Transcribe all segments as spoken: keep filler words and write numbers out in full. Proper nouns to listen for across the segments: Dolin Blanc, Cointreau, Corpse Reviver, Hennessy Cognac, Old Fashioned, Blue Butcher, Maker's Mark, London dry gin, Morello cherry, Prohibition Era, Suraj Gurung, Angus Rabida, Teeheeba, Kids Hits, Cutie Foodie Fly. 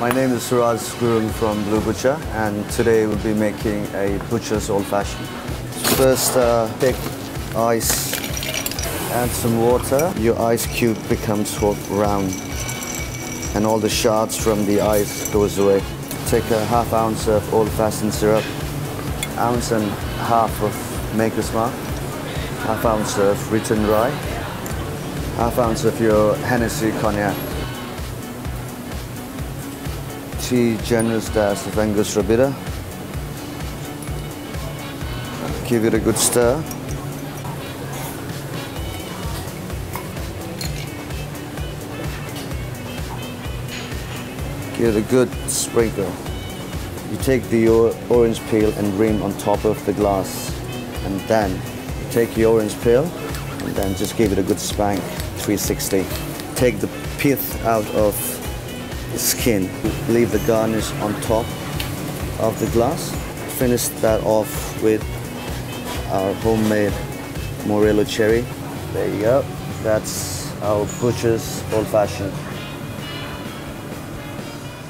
My name is Suraj Gurung from Blue Butcher, and today we'll be making a butcher's Old Fashioned. First, uh, take ice, add some water. Your ice cube becomes round, and all the shards from the ice goes away. Take a half ounce of Old Fashioned syrup, ounce and half of Maker's Mark, half ounce of written rye, half ounce of your Hennessy Cognac, three generous dashes of Angus Rabida. Give it a good stir. Give it a good sprinkle. You take the or orange peel and rim on top of the glass, and then take your orange peel and then just give it a good spank, three sixty. Take the pith out of the skin. Leave the garnish on top of the glass. Finish that off with our homemade Morello cherry. There you go. That's our butcher's Old Fashioned.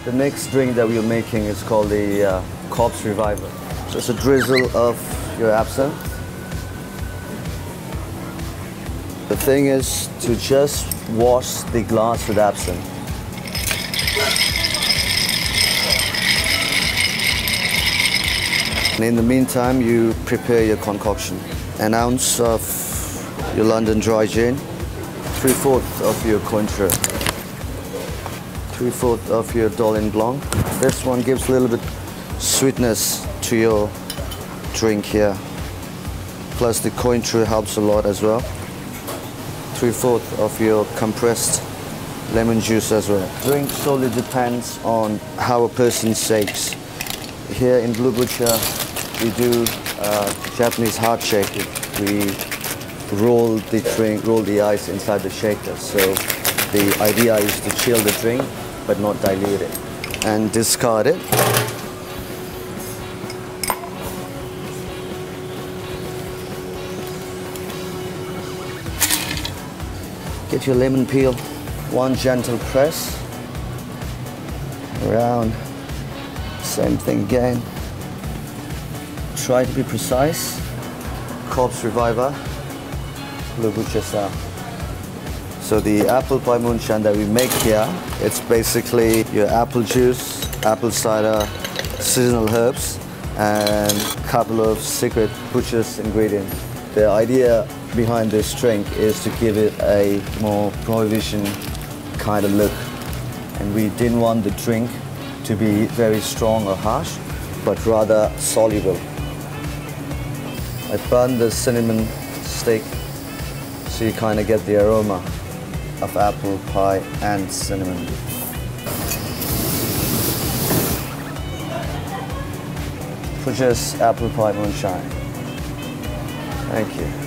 The next drink that we are making is called the uh, Corpse Reviver. Just a drizzle of your absinthe. The thing is to just wash the glass with absinthe. And in the meantime, you prepare your concoction. An ounce of your London dry gin, three-fourths of your Cointreau, three-fourths of your Dolin Blanc. This one gives a little bit sweetness to your drink here. Plus the Cointreau helps a lot as well. Three-fourths of your compressed lemon juice as well. Drink solely depends on how a person shakes. Here in Blue Butcher, we do uh, Japanese hard shaking. We roll the drink, roll the ice inside the shaker. So the idea is to chill the drink, but not dilute it. And discard it. Get your lemon peel, one gentle press, around, same thing again. Try to be precise. Corpse Reviver, Blue Butcher style. So the apple pie moonshine that we make here, it's basically your apple juice, apple cider, seasonal herbs, and a couple of secret butcher's ingredients. The idea behind this drink is to give it a more prohibition kind of look. And we didn't want the drink to be very strong or harsh, but rather soluble. I burned the cinnamon stick so you kind of get the aroma of apple pie and cinnamon. Butcher's apple pie moonshine. Thank you.